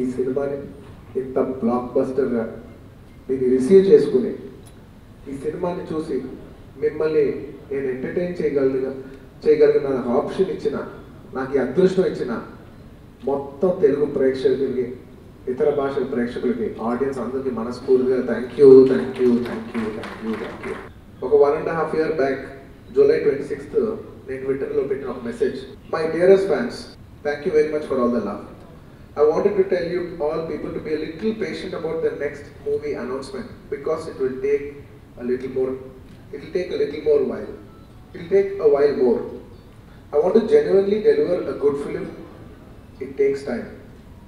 इंत blaster दी receive चुस्कने चूसी मिम्मली नटरटन चेयगल option इच्छा ना अदृष्ट इच्छा मतलब प्रेक्षक इतर भाषा प्रेक्षक आडियंस अंदर की मनस्फूर्ति thank you thank you thank you thank you thank you 1.5 year back July 26th Twitter lo pettina oka message my dearest fans thank you very much for all the love I wanted to tell you all people to be a little patient about the next movie announcement because it will take a while more I want to genuinely deliver a good film it takes time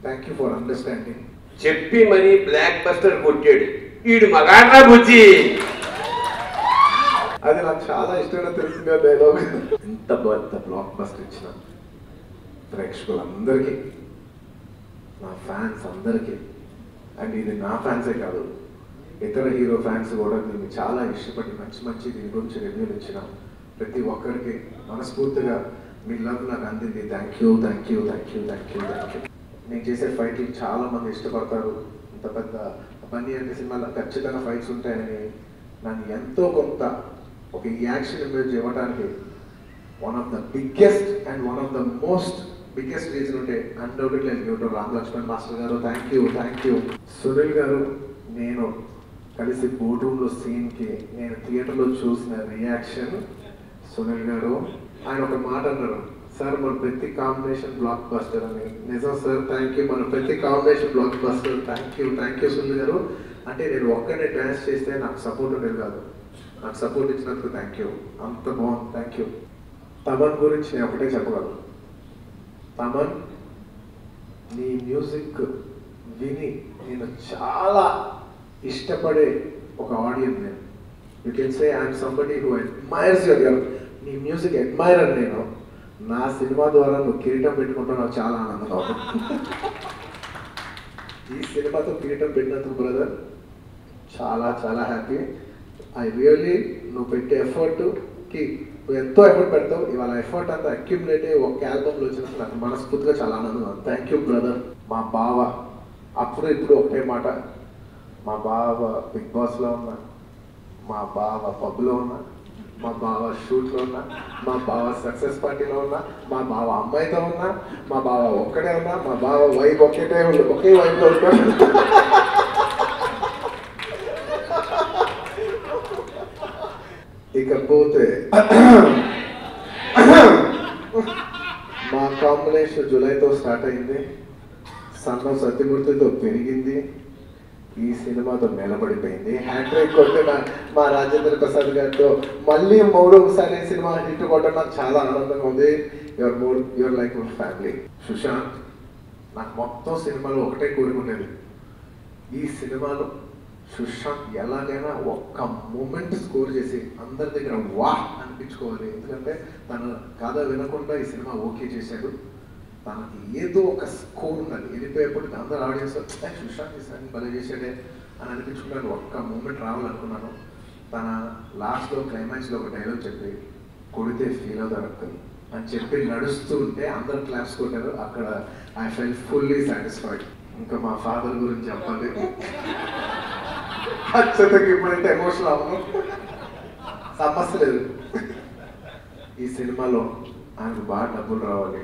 thank you for understanding cheppi mari blackbuster kottadu idu magara bujji అది నాకు చాలా ఇష్టమైన తెలుగుగా dialogue ఎంత పెద్ద block buster ఇచ్చినా ప్రేక్షకులందరికీ నా fans అందరికీ అండ్ ఇది నా ఫ్యాన్సే కాదు ఇతర హీరో ఫ్యాన్స్ కూడా నేను చాలా ఇష్టపడి మంచి మంచి రివ్యూస్ ఇచ్చిన ప్రతి ఒక్కరికి మనస్ఫూర్తిగా మీ లవ్ నాకు అందింది thank you thank you thank you thank you thank you నేను చేసే ఫైట్లు చాలా మంది ఇష్టపడతారు ఇంత పెద్ద బన్నీ అనే సినిమాలో ఖచ్చితంగా ఫైట్స్ ఉంటాయని నాకు ఎంతో కొంత Okay, action image evataniki one of the biggest reason unte undoubtedly Dr. Ram Lakshman Master garu thank you Sunil garu nenu kalisi boardroom lo scene ki nenu theater lo chusina reaction Sunil garu ayana oka maata annaru sir man prati combination blockbuster ani nijam sir thank you man prati combination blockbuster thank you Sunil garu ante nenu okkane dance chesthe naaku support undu gaadu నాకు support ఇచ్చినందుకు thank you అంత బాగుంది thank you Thaman గురించి నేను ఒకటే చెప్పగలను తమన్ నీ music విని నేను చాలా ఇష్టపడే ఒక ఆడియన్స్ నేను you can say I'm somebody who admires your నీ మ్యూజిక్ అడ్మైరర్ నేను నా సినిమా ద్వారా నువ్వు కిరీటం పెట్టుకుంటా నాకు చాలా ఆనందంగా ఉంది ఈ సినిమాతో కిరీటం పెట్టినందుకు బ్రదర్ చాలా చాలా happy I really no pette effort ki entho effort pedtavu ivala effort anta accumulate ok album lo chesina naaku manasfurtiga chaala anandam thank you brother ma baba appudu ippudu okke maata ma baba big boss lo unna ma baba pub lo unna ma baba shoot lo unna ma baba success party lo unna ma baba ammayi tho unna ma baba okkade unna ma baba vibe okkate undu okke vibe lo unna ఇకపోతే మా combination జూలైతో start అయింది సన్నం సత్యమూర్తితో పెరిగింది ఈ సినిమాతో మెలబడిపోయింది hat trick కొట్టిన మా రాజేంద్ర ప్రసాద్ గారితో మళ్ళీ మూడోసారి సినిమా హిట్ కొట్టడం నాకు చాలా ఆనందంగా ఉంది your like my family Sushant నాకు మొత్తం సినిమాలో ఒకటే కోరుకునేది ఈ సినిమాలో సుశాంత్ ఎలాగైనా ఒక్క మూమెంట్ స్కోర్ చేసి అందరి దగ్గర వాహ్ అనిపించుకోవాలి ఎందుకంటే తను కథ వినకుండా ఈ సినిమా ఓకే చేశాడు తనకి ఏదో ఒక స్కోర్ ఉన్నది వెళ్ళిపోయేప్పటికి అందరు ఆడియన్స్ సుశాంత్ ఈ సార్ బలే చేశాడే అని అనిపించుకున్నాను ఒక్క మూమెంట్ రావాలనుకున్నాను తన లాస్ట్లో క్లైమాక్స్లో ఒక డైలాగ్ చెప్పి కొడితే ఫీల్ అవుతారు అని చెప్పి నడుస్తూ ఉంటే అందరు క్లాప్స్ కొట్టారు అక్కడ ఐ ఫెల్ ఫుల్లీ సాటిస్ఫైడ్ ఇంకా మా ఫాదర్ గురించి చెప్పాలి ఖచ్చితంగా ఇప్పుడైతే ఎమోషనల్ అవ్వను సమస్య లేదు ఈ సినిమాలో ఆయనకు బాగా డబ్బులు రావాలి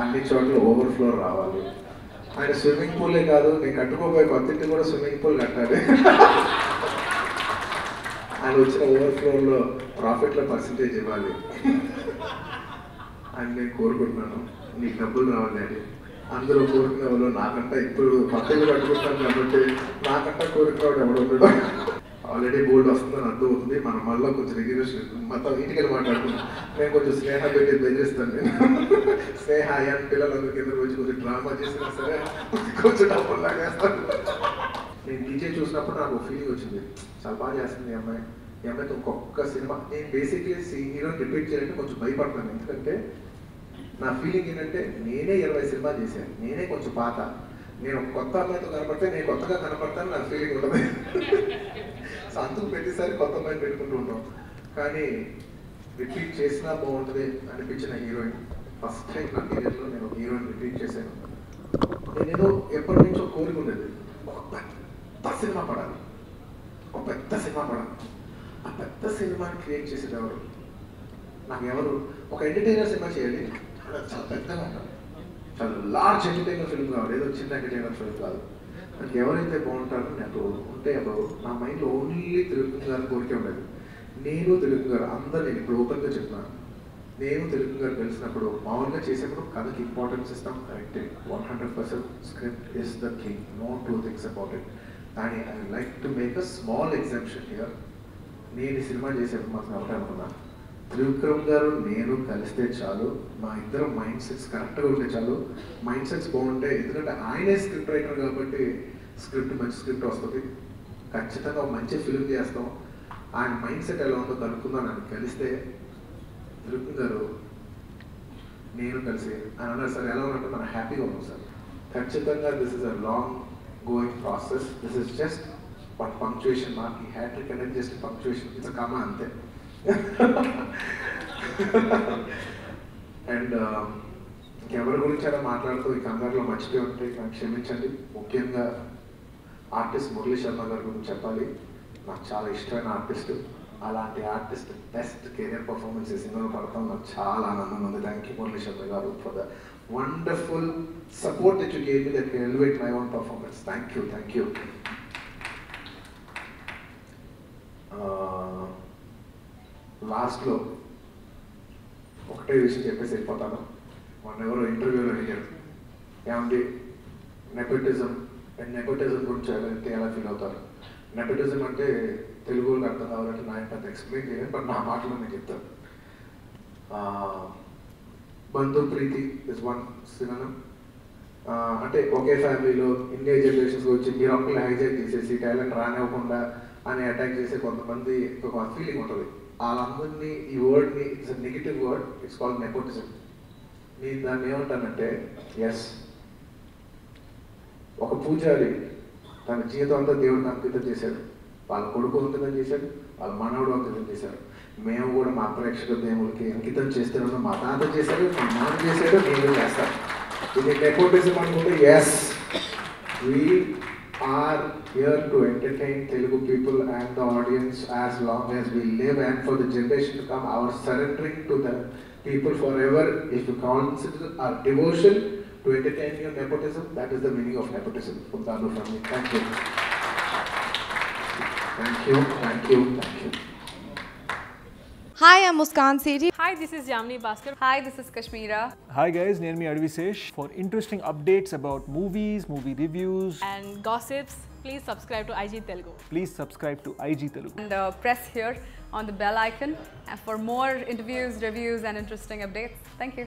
అన్ని చోట్ల ఓవర్ఫ్లో రావాలి ఆయన స్విమ్మింగ్ పూలే కాదు నేను కట్టుకోబోయే కొత్తింటి కూడా స్విమ్మింగ్ పూల్ కట్టాలి ఆయన వచ్చిన ఓవర్ఫ్లోలో ప్రాఫిట్లో పర్సంటేజ్ ఇవ్వాలి అని నేను కోరుకుంటున్నాను నీకు డబ్బులు రావాలి అని అందరూ కోరుకునే వాళ్ళు నాకంటే ఇప్పుడు పక్కలు కట్టుకుంటాను కాబట్టి నాకంటే కోరుకునేవాడు ఎవరు ఉండడు ఆల్రెడీ బోర్డు వస్తుందని అర్థం అవుతుంది మనం మళ్ళీ కొంచెం రెగ్యులేషన్ మొత్తం ఇంటికి మాట్లాడుకున్నాం నేను కొంచెం స్నేహ పెట్టి బెదిరిస్తాను నేను స్నేహ అని పిల్లలందరి కింద రోజు కొంచెం డ్రామా చేసినా సరే కొంచెం డబ్బులు లాగేస్తాను నేను డీజే చూసినప్పుడు నాకు ఫీలింగ్ వచ్చింది చాలా బాగా చేస్తుంది ఈ అమ్మాయితో ఒక్కొక్క సినిమా నేను బేసిక్లీ హీరో రిపీట్ చేయాలంటే కొంచెం భయపడతాను ఎందుకంటే నా ఫీలింగ్ ఏంటంటే నేనే 20 సినిమాలు చేశాను నేనే కొంచెం పాత నేను కొత్త అమ్మాయితో కనపడితే నేను కొత్తగా కనపడతాను నా ఫీలింగ్ ఉండదు సో అందుకు ప్రతిసారి కొత్త అమ్మాయిని పెట్టుకుంటూ ఉంటాం కానీ రిపీట్ చేసినా బాగుంటుంది అనిపించిన హీరోయిన్ ఫస్ట్ టైం నా కెరీర్లో నేను హీరోయిన్ రిపీట్ చేశాను నేనేదో ఎప్పటి నుంచి సినిమా పడాలి, ఒక పెద్ద సినిమా పడాలి. ఆ పెద్ద సినిమాని క్రియేట్ చేసేది ఎవరు? నాకు ఎవరు? ఒక ఎంటర్టైనర్ సినిమా చేయాలి, చాలా పెద్దగా ఉండాలి, చాలా లార్జ్ ఎంటర్టైనర్ ఫిల్మ్ కావాలి, ఏదో చిన్న ఎంటర్టైనర్ ఫిల్మ్ కాదు. నాకు ఎవరైతే బాగుంటారో నాకు ఉంటే ఎవరు, నా మైండ్లో ఓన్లీ త్రివిక్రమ్ గారి కోరికే ఉండేది. నేను త్రివిక్రమ్ గారు అందరూ, నేను ఇప్పుడు ఓపెన్గా చెప్తున్నాను, నేను త్రివిక్రమ్ గారు కలిసినప్పుడు మామూలుగా చేసేప్పుడు కథకి ఇంపార్టెన్స్ ఇస్తాం, కరెక్టే, 100% script is the king, no two things about it. కానీ I would like to make a small exemption here. నేను ఈ సినిమా చేసేప్పుడు మాకు ఒకటే అనుకున్నాను, త్రివిక్రమ్ గారు నేను కలిస్తే చాలు, మా ఇద్దరు మైండ్ సెట్స్ కరెక్ట్గా ఉంటే చాలు. మైండ్ సెట్స్ బాగుంటే, ఎందుకంటే ఆయనే స్క్రిప్ట్ రైటర్ కాబట్టి స్క్రిప్ట్, మంచి స్క్రిప్ట్ వస్తుంది, ఖచ్చితంగా మంచి ఫిల్మ్ చేస్తాం. ఆయన మైండ్ సెట్ ఎలా ఉందో కనుక్కుందాం. నన్ను కలిస్తే త్రివిక్రమ్ గారు నేను కలిసి ఆయన అన్నారు, సార్ ఎలా ఉన్నట్టు మనం హ్యాపీగా ఉన్నాం సార్, ఖచ్చితంగా this is a long going process, this is just one punctuation mark he had to connect, just a punctuation, it's a comma ante and ఎవరి గురించి అలా మాట్లాడుతూ ఈ కంగారులో మర్చిపోయి ఉంటే నాకు క్షమించండి. ముఖ్యంగా ఆర్టిస్ట్ మురళీ శర్మ గారి గురించి చెప్పాలి, నాకు చాలా ఇష్టమైన ఆర్టిస్ట్, అలాంటి ఆర్టిస్ట్ బెస్ట్ కెరియర్ పర్ఫార్మెన్స్ ఈ సినిమాలో పడతాం, నాకు చాలా ఆనందంగా ఉంది. థ్యాంక్ యూ మురళీ శర్మ గారు for the wonderful support that you gave me, that can elevate my own performance. Thank you, thank you. Last lo okate vishayam cheppesi elipotanu. One ever interview lo adigaru, "Yamini, nepotism and nepotism gurinchi ela feel avutaru, nepotism ante Telugu lo artham avalante na enta explain cheyalem, but na maatalo nenu cheptanu. బంధు ప్రీతి is one synonym. అంటే ఒకే ఫ్యామిలీలో ఇన్ని generations వచ్చి మీరు ఒక్కళ్ళు hijack చేసేసి టాలెంట్ రానివ్వకుండా అని అటాక్ చేసే కొంతమంది ఒక ఫీలింగ్ ఉంటుంది. వాళ్ళందరినీ ఈ వర్డ్ని, it's negative word, it's called nepotism. నేను దాన్ని ఏమంటానంటే, ఎస్, ఒక పూజారి తన జీవితం అంతా దేవుడిని అంకితం చేశాడు, వాళ్ళ కొడుకు అంకితం చేశాడు, వాళ్ళ మనవుడు అంకితం చేశాడు. మేము కూడా మా ప్రేక్షక దేవుడికి అంకితం చేస్తున్నాను, మా తాత చేశాడు, మా నాన్న చేశాడు, నేను చేస్తాను. ఇది నెపోటిజం అనుకుంటే, yes, We are here to entertain Telugu people and the audience as long as we live, and for the generation to come, our surrendering to the people forever, if you consider our devotion to entertain your nepotism, that is the meaning of nepotism. From Dalu family, thank you. Thank you, thank you, thank you. Hi, I'm Muskan Sethi. Hi, this is Yamini Bhaskar. Hi, this is Kashmira. Hi guys, Nirmi Advisesh. For interesting updates about movies, movie reviews, and gossips, please subscribe to IG Telugu. Please subscribe to IG Telugu. And press here on the bell icon for more interviews, reviews and interesting updates. Thank you.